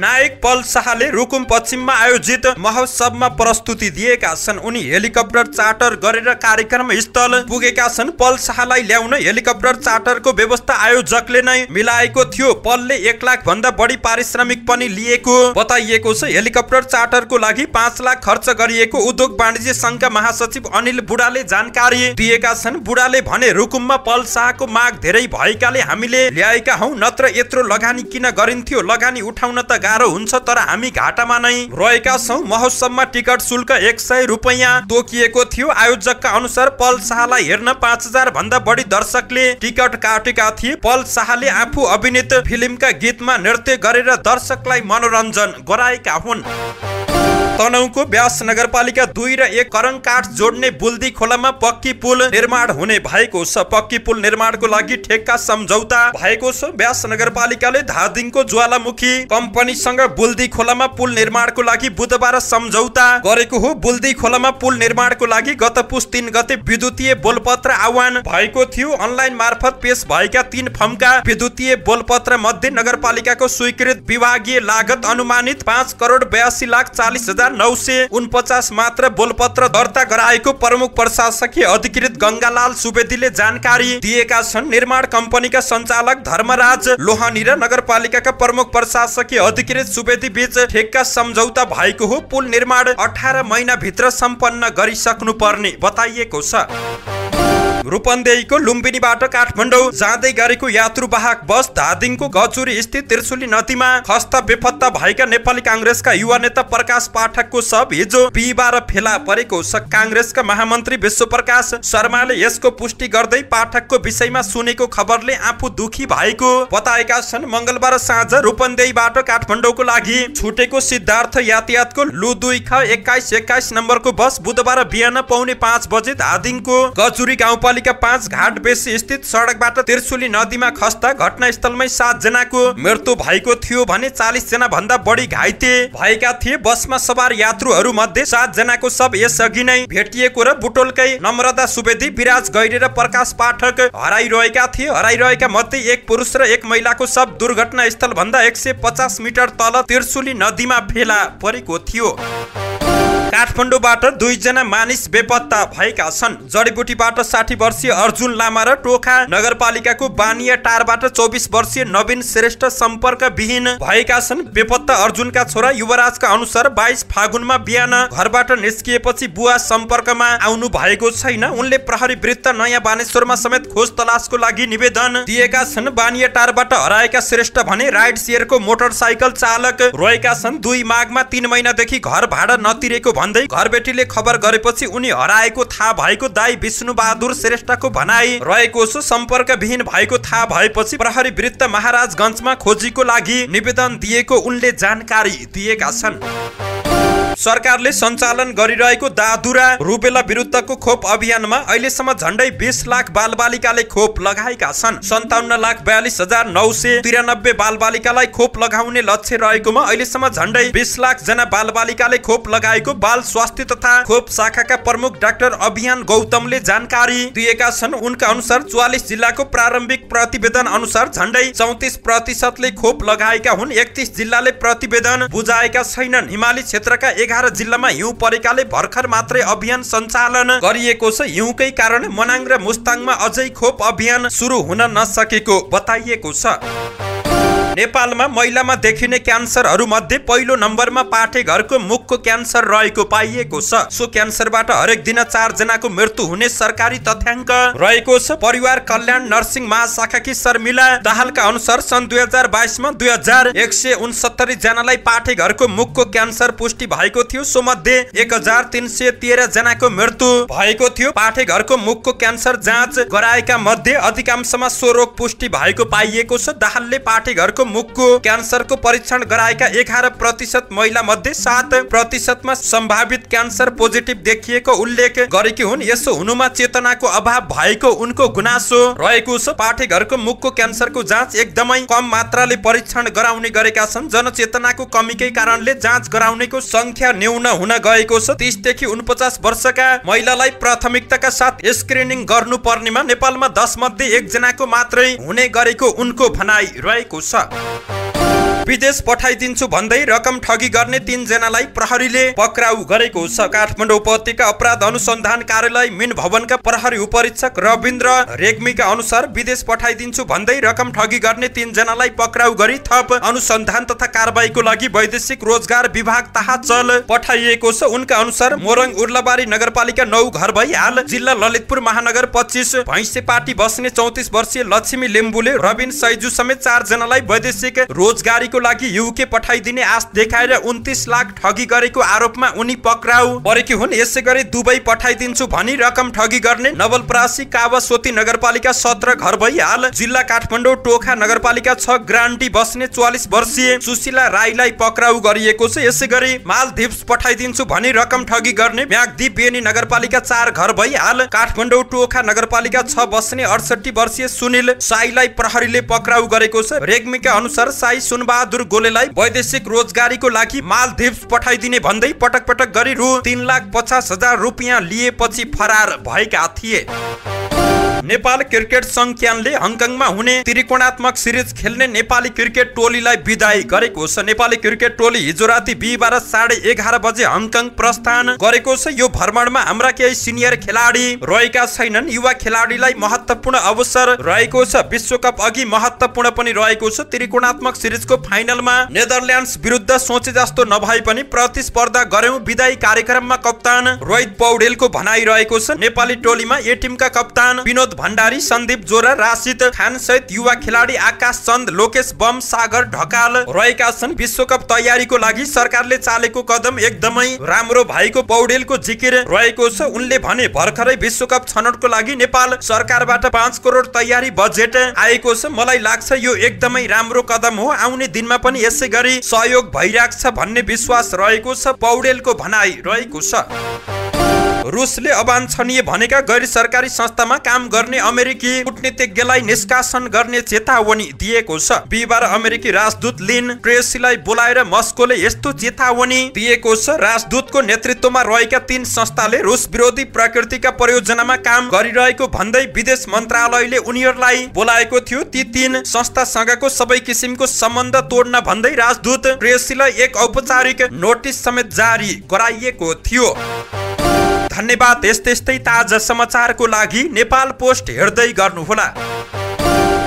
नायक पल शाहले रुकुम पश्चिममा आयोजित महोत्सवमा प्रस्तुति दिएका छन्। उनी हेलिकप्टर चार्टर गरेर कार्यक्रम स्थल पुगेका छन्। पल शाहलाई ल्याउन हेलिकप्टर चार्टरको व्यवस्था आयोजकले नै मिलाएको थियो। पलले 1 लाख भन्दा बढी पारिश्रमिक पनि लिएको बताइएको छ। हेलिकप्टर चार्टरको लागि 5 लाख खर्च गरिएको उद्योग वाणिज्य संघका महासचिव अनिल बुढाले जानकारी दिएका छन्। बुढाले भने रुकुममा पल शाहको माग धेरै भएकाले हामीले ल्याएका हौ, नत्र यत्रो लगानी किन गरिन्थ्यो। लगानी उठाउन त गाह्रो हुन्छ, तर हामी घाटामा नै रहेका छौं। महोत्सवमा टिकट शुल्क ₹100 तोकिएको थियो। आयोजकका अनुसार पल शाहलाई हेर्न 5000 भन्दा बढी दर्शकले टिकट काटेका थिए। पल शाहले आफू अभिनीत फिल्मका गीतमा नृत्य गरेर दर्शकलाई मनोरञ्जन गराएका हुन्। तनहुँको व्यास नगरपालिका 2 र 1 करङकाठ जोड्ने बुल्दी खोलामा पक्की पुल निर्माण हुने भएको छ। पक्की पुल निर्माणको लागि ठेक्का सम्झौता भएको छ। व्यास नगरपालिकाले धादिङको ज्वालामुखी कम्पनीसँग बुल्दी खोलामा पुल निर्माणको लागि बुधबार सम्झौता गरेको हो। बुल्दी खोलामा पुल निर्माणको लागि गत पुस 3 गते विद्युतीय बोलपत्र आह्वान भएको थियो। अनलाइन मार्फत पेश भएका 3 फर्मका विद्युतीय बोलपत्र मध्ये नगरपालिकाको स्वीकृत विभागीय लागत अनुमानित 5,82,40,000 949 मात्र बोलपत्र दर्ता गराएको प्रमुख प्रशासकीय अधिकृत गंगालाल सुवेदीले जानकारी दिएका छन्। निर्माण कम्पनीका सञ्चालक धर्मराज लोहानी र नगरपालिकाका प्रमुख प्रशासकीय अधिकृत सुवेदी बीच ठेक्का सम्झौता भएको हो। पुल निर्माण 18 महिनाभित्र सम्पन्न गरिसक्नुपर्ने बताइएको छ। रूपन्देहीको लुम्बिनीबाट काठमाडौँ जाँदै गरेको यात्रुवाहक बस धादिङको गजुरी स्थित त्रिशुली नदीमा खस्ता बेपत्ता भएका नेपाली कांग्रेसका युवा नेता प्रकाश पाठकको शव हिजो बिहीबार फेला परेको छ। कांग्रेसका महामन्त्री विश्वप्रकाश शर्माले यसको पुष्टि गर्दै पाठकको विषयमा सुनेको खबरले आफू दुखी भएको बताएका छन्। मंगलबार साँझ रूपन्देहीबाट काठमाडौँको लागि छुटेको सिद्धार्थ यातायातको लुदुइख 2121 नम्बरको बस बुधबार बिहान पौने 5 बजे धादिङको गजुरी गाउँ पालिका 5 घाट बेसी स्थित सडकबाट त्रिशुली नदीमा खस्ता घटनास्थलमै 7 जनाको मृत्यु भएको थियो भने 40 जना भन्दा बढी घाइते भएका थिए। बसमा सवार यात्रुहरू मध्ये 7 जनाको शव यसअघि नै भेटिएको र बुटोलकै नम्रता सुवेदी, विराज गैरे र प्रकाश पाठक हराइरहेका थिए। हराइरहेका मध्ये 1 पुरुष र 1 महिलाको शव दुर्घटना स्थल भन्दा 150 मिटर तल त्रिशुली नदीमा फेला परेको थियो। काठमाडौँबाट 2 जना मानिस बेपत्ता भएका छन्। जडीबुटीबाट 60 वर्षीय अर्जुन लामा र टोखा नगरपालिकाको बानियाटारबाट 24 वर्षीय नवीन श्रेष्ठ सम्पर्क विहीन भएका छन्। बेपत्ता अर्जुनका छोरा युवराजका अनुसार 22 फागुनमा बिहान घरबाट निस्किएपछि बुवा सम्पर्कमा आउनु भएको छैन। उनले प्रहरी वृत्त नयाँ बानेश्वरमा समेत खोज तलासको लागि निवेदन दिएका छन्। बानियाटारबाट हराएका श्रेष्ठ भने राइड सेयरको मोटरसाइकल चालक रहेका छन्। 2 माघमा 3 महिनादेखि घर भाडा नतिरेको भन्दै घरबेटीले खबर गरेपछि उनी हराएको थाहा भएको दाई विष्णु बहादुर श्रेष्ठको भनाई रहेको छ। सम्पर्क विहीन भएको थाहा भएपछि प्रहरी वृत्त महाराजगञ्जमा खोजीको लागि निवेदन दिएको उनले जानकारी दिएका छन्। सरकारले सञ्चालन गरिरहेको दादुरा रुबेला विरुद्धको खोप अभियानमा अहिलेसम्म झण्डै 20 लाख बालबालिकाले खोप लगाएका छन्। 57,52,993 बालबालिकालाई खोप लगाउने लक्ष्य रहेकोमा अहिलेसम्म झण्डै 20 लाख जना बालबालिकाले खोप लगाएको बाल स्वास्थ्य तथा खोप शाखाका प्रमुख डाक्टर अभियान गौतमले जानकारी दिएका छन्। उनका अनुसार 44 जिल्लाको प्रारम्भिक प्रतिवेदन अनुसार झण्डै 34%ले खोप लगाएका हुन्। 31 जिल्लाले प्रतिवेदन बुझाएका छैनन्। हिमाली क्षेत्रका 11 जिल्लामा हिउँ परेकाले भर्खर मात्रै अभियान सञ्चालन गरिएको छ। हिउँकै कारण मनाङ र मुस्ताङमा अझै खोप अभियान सुरु हुन नसकेको बताइएको छ। नेपालमा महिलामा देखिने क्यान्सरहरू मध्ये पहिलो नम्बरमा पाठेघरको मुखको क्यान्सर रहेको पाइएको छ। सो क्यान्सरबाट हरेक दिन 4 जनाको मृत्यु हुने सरकारी तथ्याङ्क रहेको छ। परिवार कल्याण नर्सिङ महाशाखाकी शर्मिला दाहालका अनुसार सन् 2022 मा 2169 जनालाई पाठेघरको मुखको क्यान्सर पुष्टि भएको थियो। सो मध्ये 1313 जनाको मृत्यु भएको थियो। पाठेघरको मुखको क्यान्सर जाँच गराएका मध्ये अधिकांशमा सो रोग पुष्टि भएको पाइएको छ। दाहालले पाठेघरको मुखको क्यान्सरको परीक्षण गराएका 11% महिला मध्ये 7%मा सम्भावित क्यान्सर पोजिटिभ देखिएको उल्लेख गरेकी हुन्। यसो हुनुमा चेतनाको अभाव भएको उनको गुनासो रहेको छ। पाठेघरको मुखको क्यान्सरको जाँच एकदमै कम मात्राले परीक्षण गराउने गरेका छन्। जनचेतनाको कमीकै कारणले जाँच गराउनेको संख्या न्यून हुन गएको छ। 30 देखि 49 वर्षका महिलालाई प्राथमिकताका साथ स्क्रिनिङ गर्नुपर्नेमा नेपालमा 10 मध्ये 1 जनाको मात्रै हुने गरेको उनको भनाइ रहेको छ। विदेश पठाइदिन्छु भन्दै रकम ठगी गर्ने 3 जनालाई प्रहरीले पक्राउ गरेको छ। काठमाडौँ उपत्यका अपराध अनुसन्धान कार्यालय मिन भवनका प्रहरी उपरीक्षक रविन्द्र रेग्मीका अनुसार विदेश पठाइदिन्छु भन्दै रकम ठगी गर्ने 3 जनालाई पक्राउ गरी थप अनुसन्धान तथा कारबाहीको लागि वैदेशिक रोजगार विभाग ताहचल पठाइएको छ। उनका अनुसार मोरङ उर्लाबारी नगरपालिका 9 घर भई हाल जिल्ला ललितपुर महानगर 25 भैँसेपाटी बस्ने 34 वर्षीय लक्ष्मी लिम्बुले रबिन सैजू समेत 4 जनालाई वैदेशिक रोजगारी को लागि युके पठाइदिने आश देखाएर 29 लाख ठगी गरेको आरोपमा उनी पक्राउ परेकी हुन्। यसैगरी दुबई पठाइदिन्छु भनी रकम ठगी गर्ने नवलपरासी कावासोती नगरपालिका 17 घर भई हाल जिल्ला काठमाडौँ टोखा नगरपालिका 6 ग्रान्टी बस्ने 44 वर्षीय सुशीला राईलाई पक्राउ गरिएको छ। यसैगरी मालदिप्स पठाइदिन्छु भनी रकम ठगी गर्ने म्यागदीप बेनी नगरपालिका 4 घर भई हाल काठमाडौँ टोखा नगरपालिका 6 बस्ने 68 वर्षीय सुनिल साईलाई प्रहरीले पक्राउ गरेको छ। रेग्मीका अनुसार साई सुन बहादुर गोलेलाई वैदेशिक रोजगारीको लागि मालदिप्स पठाइदिने भन्दै पटक पटक गरी रु 3,50,000 रुपियाँ लिएपछि फरार भएका थिए। नेपाल क्रिकेट संघ क्यानले हङकङमा हुने त्रिकोणात्मक सिरिज खेल्ने नेपाली क्रिकेट टोलीलाई बिदाई गरेको छ। नेपाली क्रिकेट टोली हिजो राति बिहिबार 11:30 बजे हङकङ प्रस्थान गरेको छ। यो भ्रमणमा हाम्रा केही सिनियर खेलाडी रहेका छैनन्। युवा खेलाडीलाई महत्त्वपूर्ण अवसर रहेको छ। विश्वकप अघि महत्त्वपूर्ण पनि रहेको छ। त्रिकोणात्मक सिरिजको फाइनलमा नेदरल्यान्ड्स विरुद्ध सोचे जस्तो नभए पनि प्रतिस्पर्धा गर्यौं बिदाई कार्यक्रममा कप्तान रोहित पौडेलको भनाइ रहेको छ। नेपाली टोलीमा ए टिमका कप्तान विनोद भंडारी, संदीप जोरा, राशिद खान सहित युवा खेलाडी आकाश चंद, लोकेश बम, सागर ढकाल रहेका छन्। विश्वकप तयारीको लागि सरकारले चालेको कदम एकदमै राम्रो भएको पौडेलको जिकिर रहेको छ। उनले भने भर्खरै विश्वकप छनौटको लागि नेपाल सरकारबाट 5 करोड तयारी बजेट आएको छ। मलाई लाग्छ यो एकदमै राम्रो कदम हो। आउने दिनमा पनि यसै गरी सहयोग भइराख्छ भन्ने विश्वास रहेको छ। पौडेलको भनाई रहेको छ। रुसले अवांछनीय भनेका गैर सरकारी संस्थामा काम गर्ने अमेरिकी कूटनीतिज्ञलाई निष्कासन गर्ने चेतावनी दिएको छ। बिहिबार अमेरिकी राजदूत लिन ट्रेसीलाई बोलाएर मस्कोले यस्तो चेतावनी दिएको छ। राजदूतको नेतृत्वमा रहेका 3 संस्थाले रुस विरोधी प्रकृतिका परियोजनामा काम गरिरहेको भन्दै विदेश मन्त्रालयले उनीहरूलाई बोलाएको थियो। ती 3 संस्थासँगको सबै किसिमको सम्बन्ध तोड्न भन्दै राजदूत ट्रेसीलाई 1 औपचारिक नोटिस समेत जारी गराइएको थियो। धन्यवाद। यस्तै ताजा समाचारको लागि नेपाल पोस्ट हेर्दै गर्नुहोला।